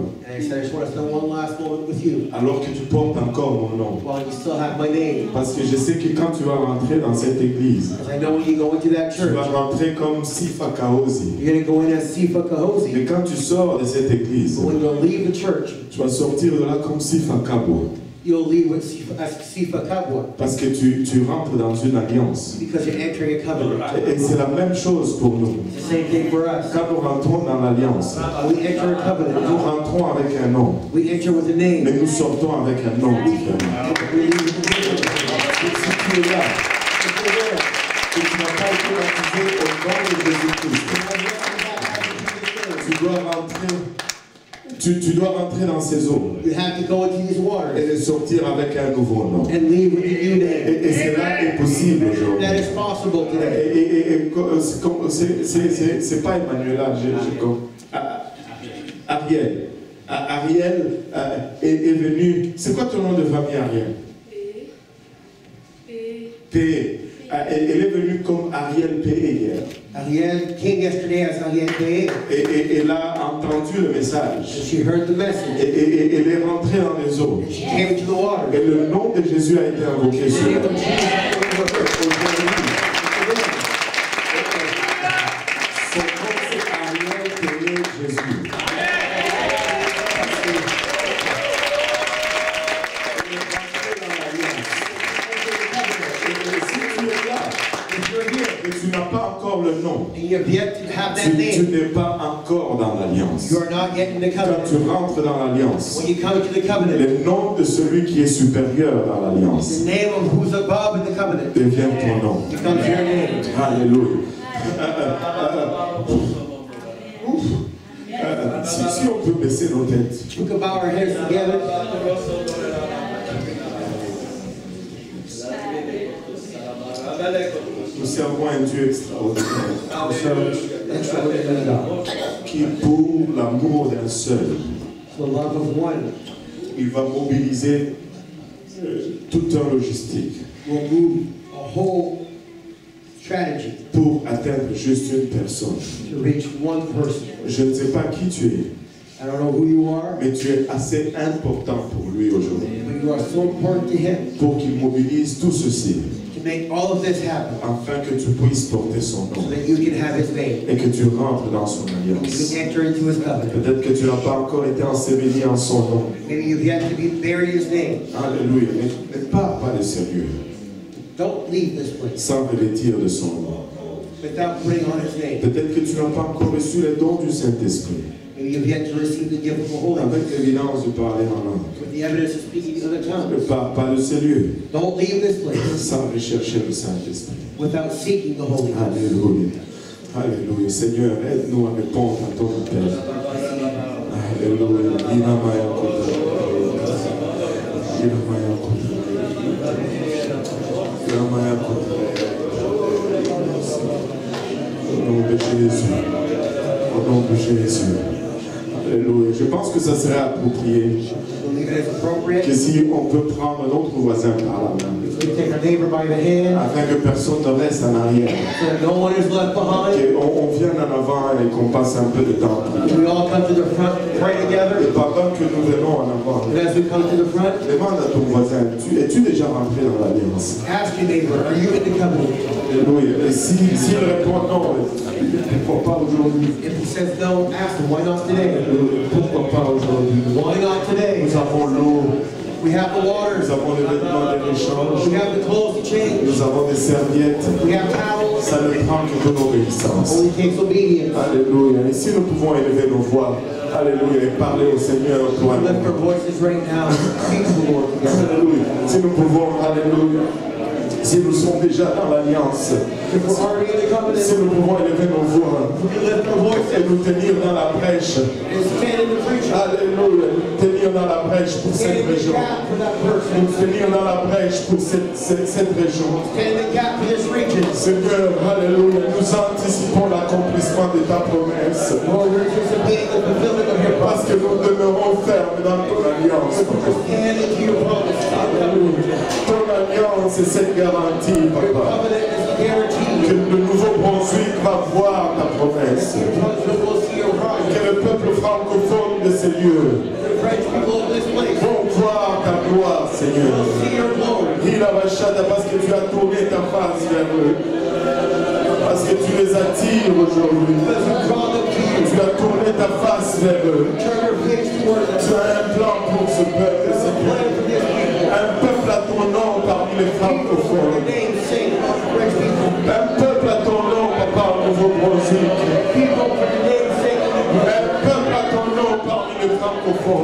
Alors que tu portes encore mon nom. Parce que je sais que quand tu vas rentrer dans cette église, tu vas rentrer comme Sifa Kahosi. Mais quand tu sors de cette église, tu vas sortir de là comme Sifa Kabwa. You'll leave with Sifa Kabwa. Parce que tu rentres dans une alliance. Because you're entering a covenant. Et c'est la même chose pour nous. It's the same thing for us. Quand nous rentrons dans l'alliance, we enter a covenant. Nous rentrons avec un nom. We enter with a name. Mais nous sortons avec un nom différent. Si tu es là, et tu n'as pas été baptisé au nom de Jésus-Christ, tu dois rentrer. Tu dois rentrer dans ces eaux et les sortir avec un nouveau nom. Et cela est possible aujourd'hui. Et c'est pas Emmanuel, Ariel. Ariel est venu. C'est quoi ton nom de famille, Ariel? P. Elle est venue comme Ariel Périer hier. Ariel came yesterday as Ariel Périer. Et elle a entendu le message. She heard the message. Et elle est rentrée dans les eaux. She came to the water. Et le nom de Jésus a été invoqué sur elle. Son nom c'est Ariel Périer Jésus. Tu n'es pas encore dans l'alliance. Quand tu rentres dans l'alliance, le nom de celui qui est supérieur dans l'alliance devient ton nom. Alléluia. Si on peut baisser nos têtes. Nous servons un Dieu extraordinaire qui, pour l'amour d'un seul, il va mobiliser toute une logistique pour atteindre juste une personne. Je ne sais pas qui tu es. I don't know who you are, mais tu es assez important pour lui aujourd'hui. So pour qu'il mobilise tout ceci. To make all of this happen, afin que tu puisses porter son nom. So that you can have his name. Et que tu rentres dans son alliance. Peut-être que tu n'as pas encore été enseveli en son nom. Maybe you've yet to be buried his name. Alléluia. Ne pars pas de sérieux. Don't leave this place. Sans revêtir de son nom. Peut-être que tu n'as pas encore reçu les dons du Saint-Esprit. Avec l'évidence de parler en langue. Ne pars pas de ces lieux sans rechercher le Saint-Esprit. Alléluia. Alléluia. Seigneur, aide-nous à répondre à ton appel. Alléluia. Au nom de Jésus. Au nom de Jésus. Alléluia. Je pense que ça serait approprié que si on peut prendre notre voisin par la main, afin que personne ne reste en arrière. On vienne en avant et qu'on passe un peu de temps. Et pendant que nous venons en avant, demande à ton voisin, es-tu déjà rentré dans l'alliance? Alléluia. Et s'il répond non, pourquoi pas aujourd'hui? Pourquoi pas aujourd'hui? Nous avons l'eau. Nous avons les vêtements de l'échange. Nous avons des serviettes. Ça ne prend que de l'obéissance. Alléluia. Et si nous pouvons élever nos voix, alléluia, et parler au Seigneur toi. Alléluia. Si nous pouvons, alléluia. Si nous sommes déjà dans l'alliance, si nous pouvons élever nos voix et nous tenir dans la brèche, alléluia, tenir dans la brèche pour cette région. Nous tenir dans la brèche pour cette région. C'est que, alléluia, nous anticipons l'accomplissement de ta promesse. Parce que nous demeurons fermes dans ton alliance. Alléluia. Ton alliance est cette garantie, Papa. Que le Nouveau-Brunswick va voir ta promesse. Que le peuple francophone de ces lieux vont voir ta gloire, Seigneur. Il a bachada parce que tu as tourné ta face vers eux. Parce que tu les attires aujourd'hui. Tu as tourné ta face vers eux. Tu as un plan pour ce peuple, Seigneur. Un peuple à ton nom parmi les francophones. Un peuple à ton nom, Papa, au Nouveau-Brunswick. Au nom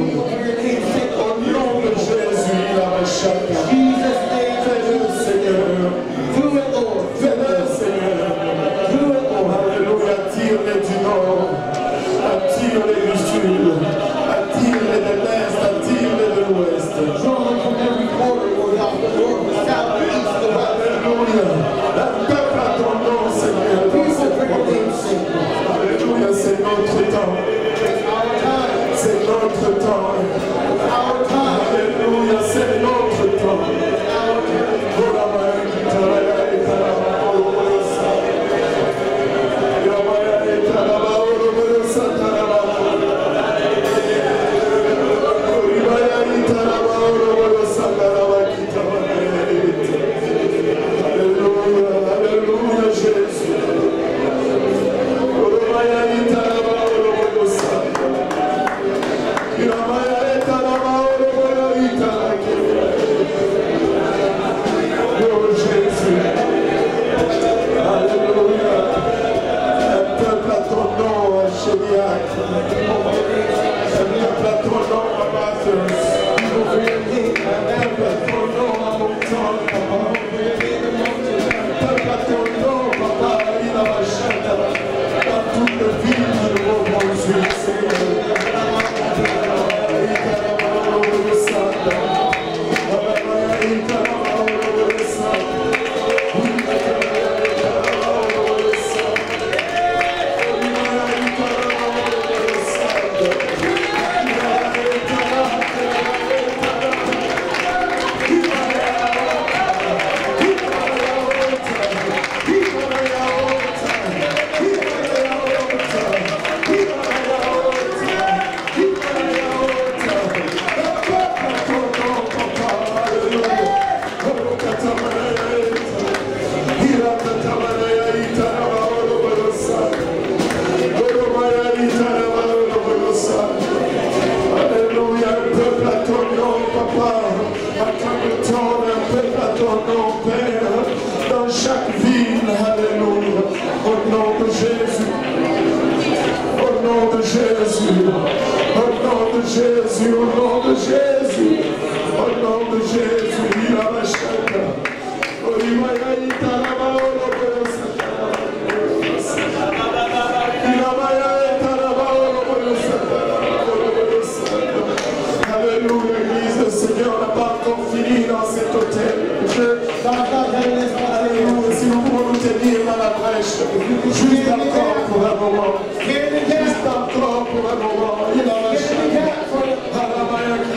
de Jésus, la chacun. Fais-le, Seigneur. Fais-le, Seigneur. Alléluia. Attire-les du nord. Attire-les du sud. Attire-les de l'est. Attire-les de l'ouest. Alléluia. Un peuple à ton nom, Seigneur. Alléluia. C'est notre temps. C'est notre temps. Alléluia, c'est notre temps. Alléluia, alléluia, Jésus. Just stop talking for a moment.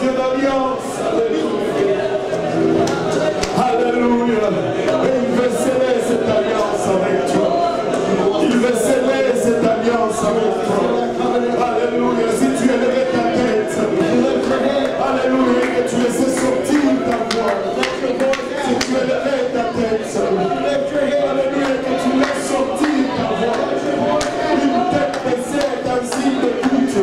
Dieu d'alliance, alléluia. Alléluia. Et il veut sceller cette alliance avec toi. Il veut sceller cette alliance avec toi. Alléluia. Si tu élèves ta tête, alléluia, que tu laisses sortir ta voix. Si tu élèves ta tête, alléluia, que tu laisses sortir ta voix. Une tête baissée est un signe de culte.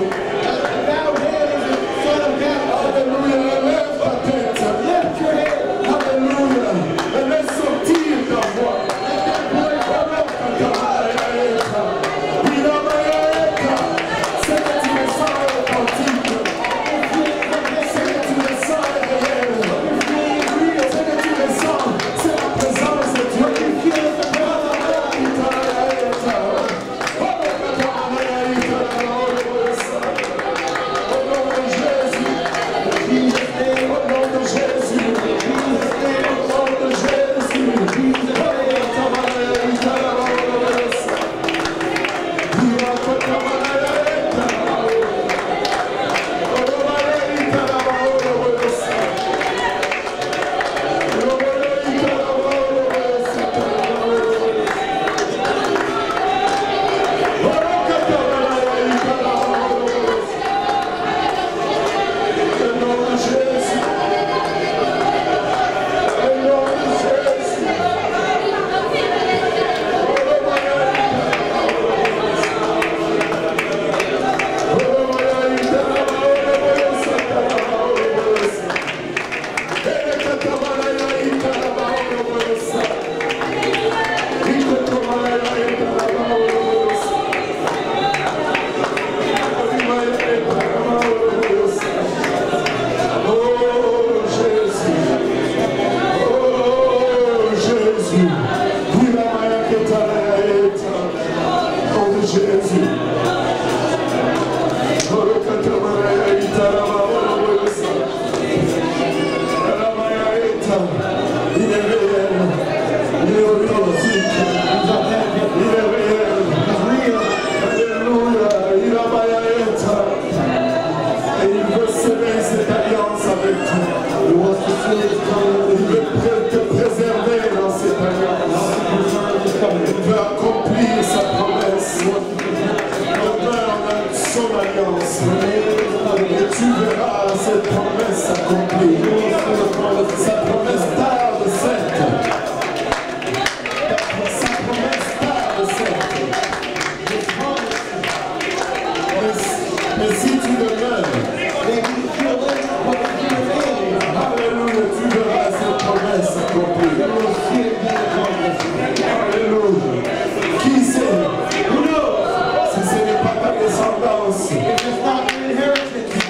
Qui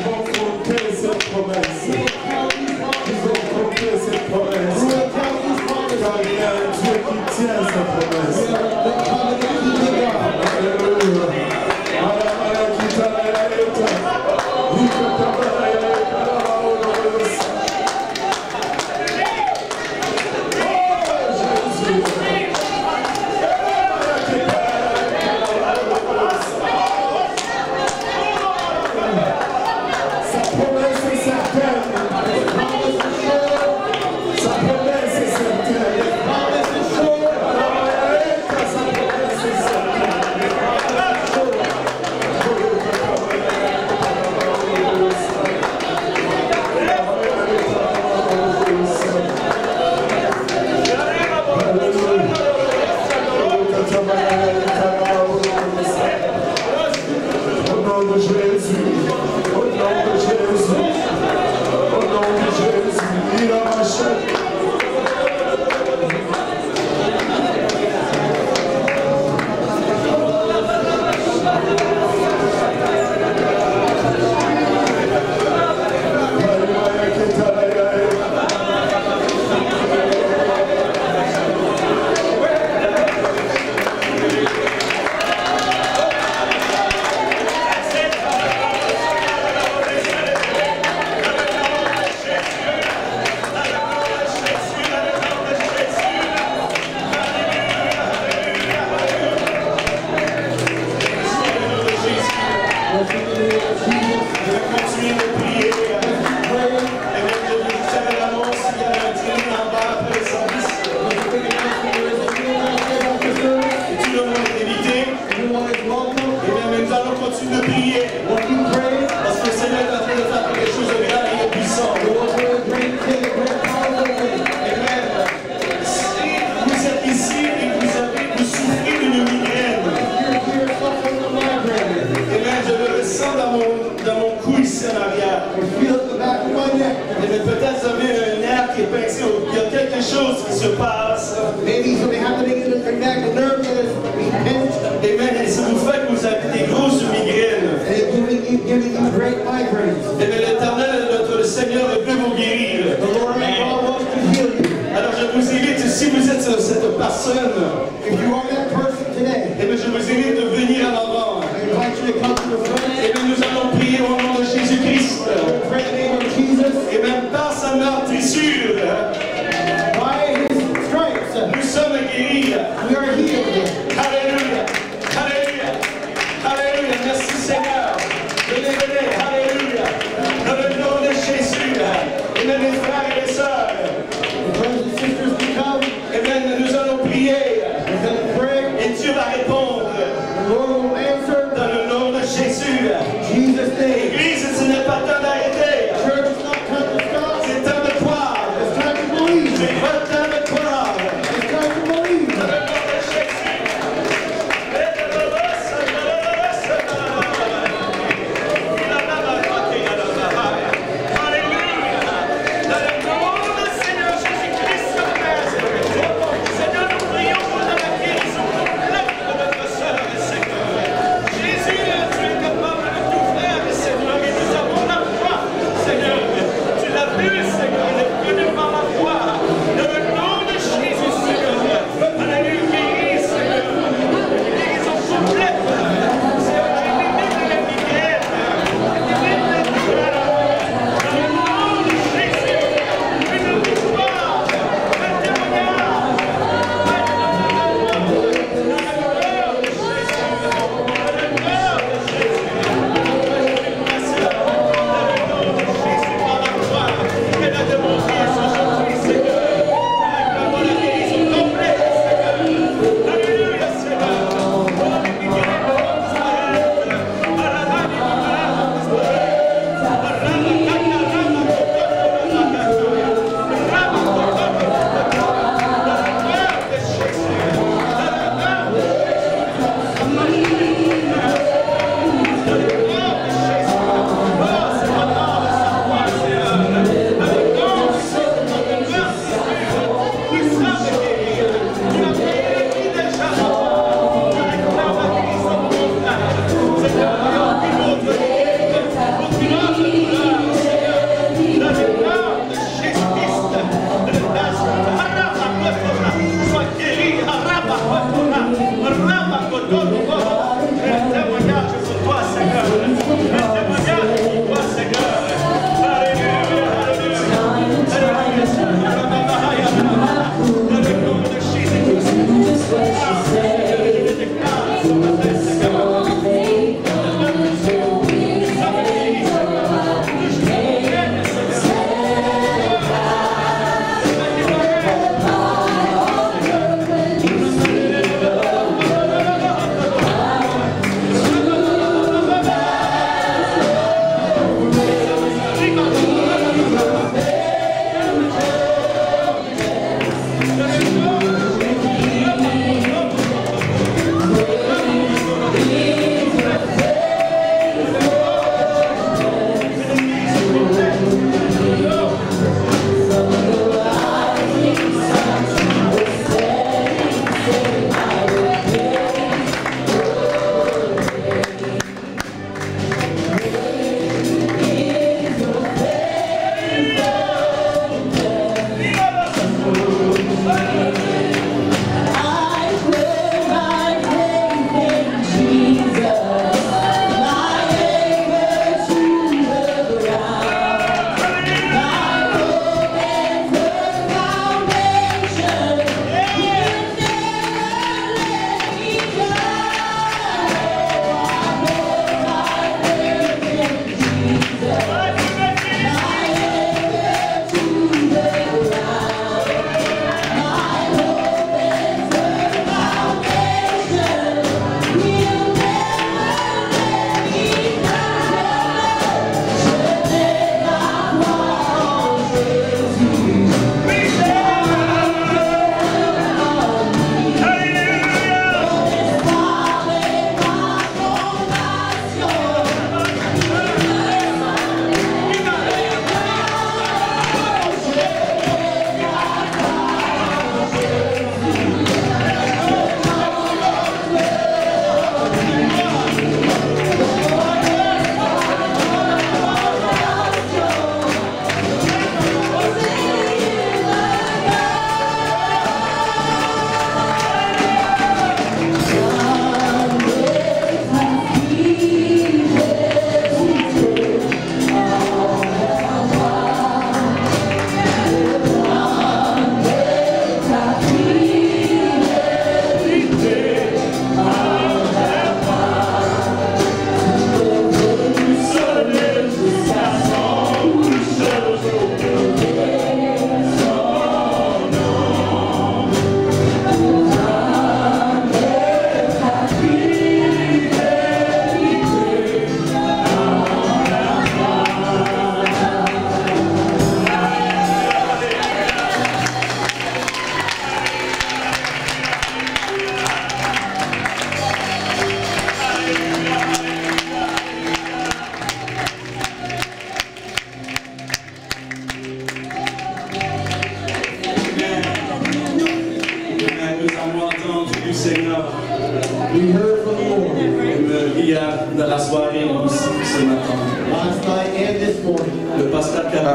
vont compter choses qui se passent. Et ça vous fait que vous avez des grosses migraines. Et l'Éternel, notre Seigneur, veut vous guérir. Alors je vous invite, si vous êtes cette personne, et je vous invite de venir à l'avant. Et bien nous allons prier au nom de Jésus-Christ. Et même par sa meurtrissure, nous sommes guéris. Alléluia. Alléluia. Alléluia. Merci Seigneur. Venez. Alléluia. Dans le nom de Jésus. Et même les frères et les sœurs. Et bien nous allons prier. Et Dieu va répondre. Dans le nom de Jésus. L'Église, ce n'est pas temps d'arrêter. C'est temps de croire.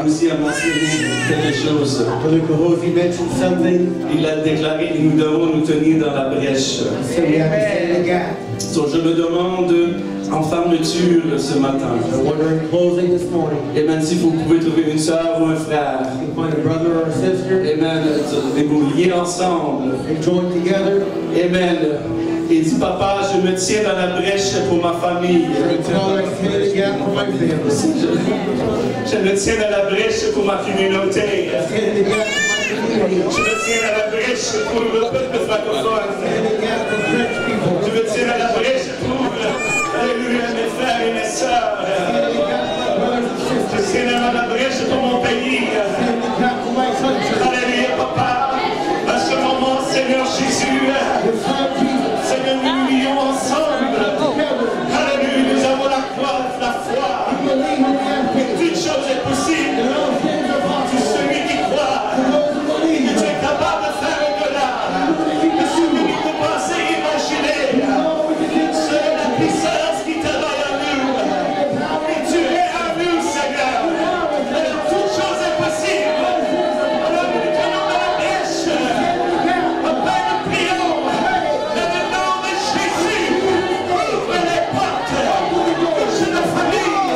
aussi mentionné quelque chose. Il a déclaré que nous devons nous tenir dans la brèche. So, je me demande en fermeture ce matin, et même si vous pouvez trouver une soeur ou un frère, et même débrouiller ensemble, et même et dit, papa, je me tiens dans la brèche pour ma famille. Je me tiens dans la brèche pour ma communauté. Je me tiens dans la brèche pour le peuple francophone. Je me tiens dans la brèche pour mes frères et mes soeurs. Je me tiens dans la brèche pour mon pays. Alléluia, papa. À ce moment, Seigneur Jésus, Seigneur, nous prions ensemble. Alléluia, nous avons la foi. Toute chose est possible. Tout celui qui croit, il est capable de faire au-delà. Et celui qui peut penser, imaginer, c'est la puissance qui travaille en nous. Et tu es en nous, Seigneur. Alors, toute chose est possible. Alors, nous prenons la pêche. Papa, nous prions. Dans le nom de Jésus, ouvre les portes de nos familles,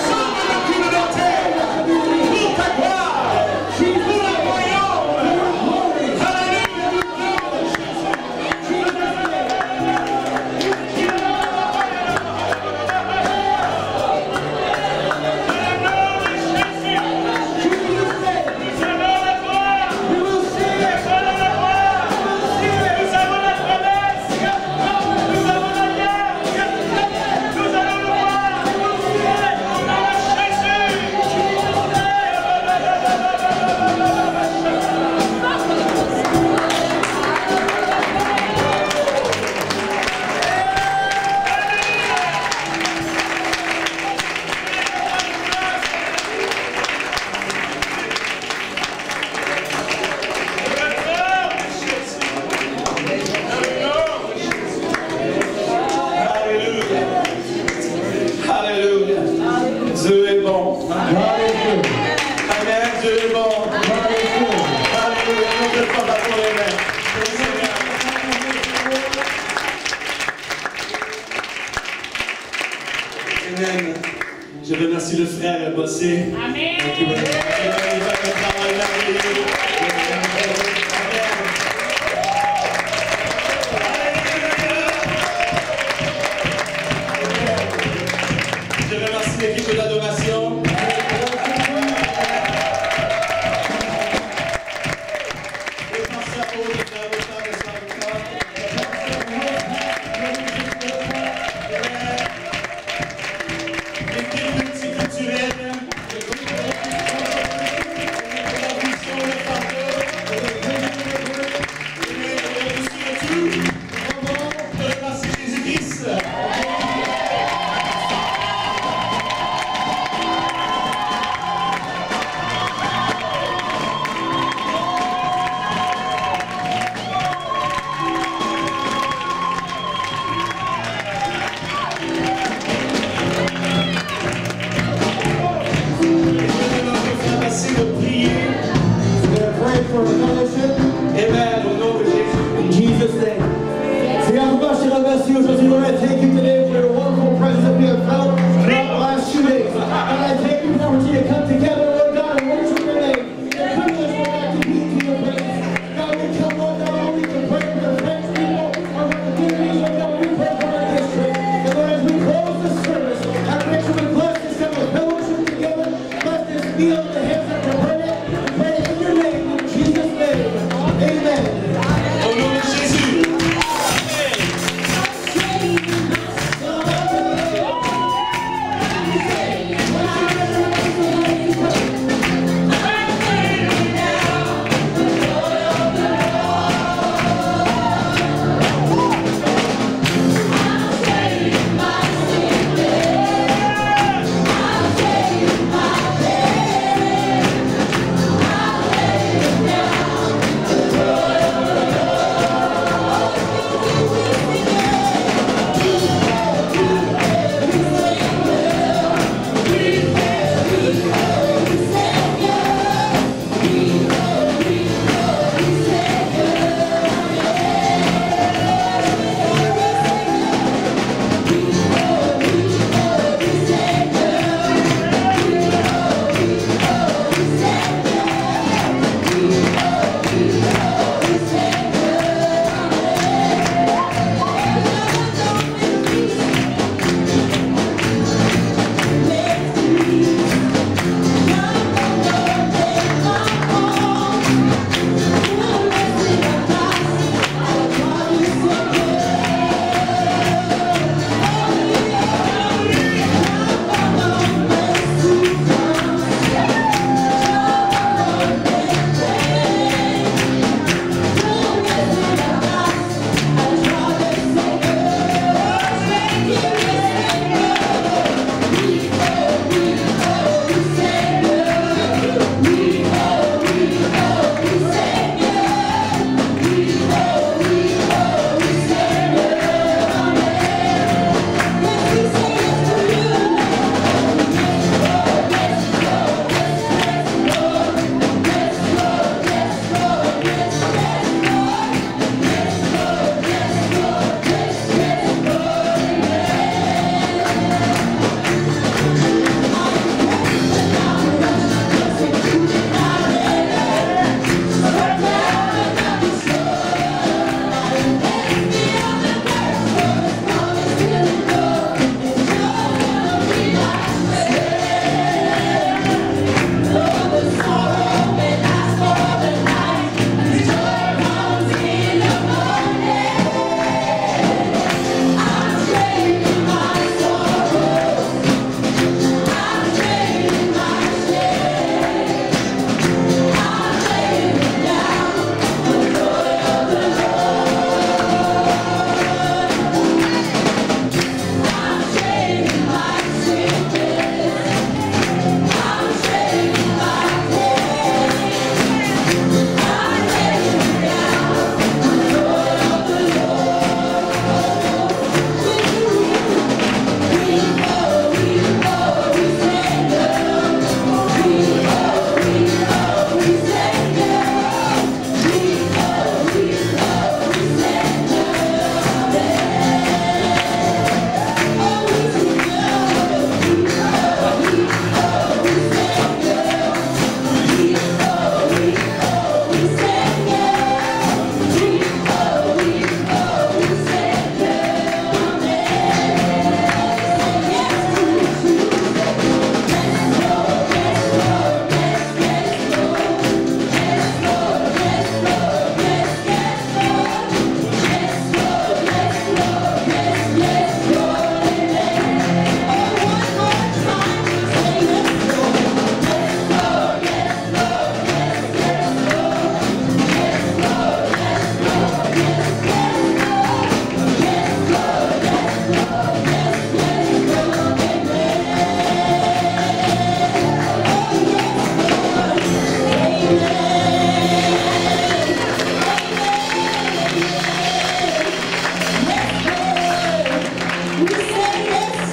sauve la communauté, pour ta gloire, pour la royaume. Alléluia, nous prions.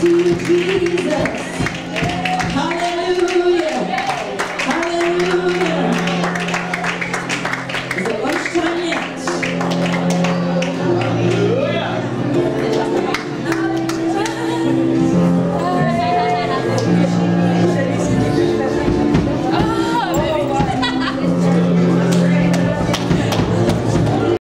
to Jesus.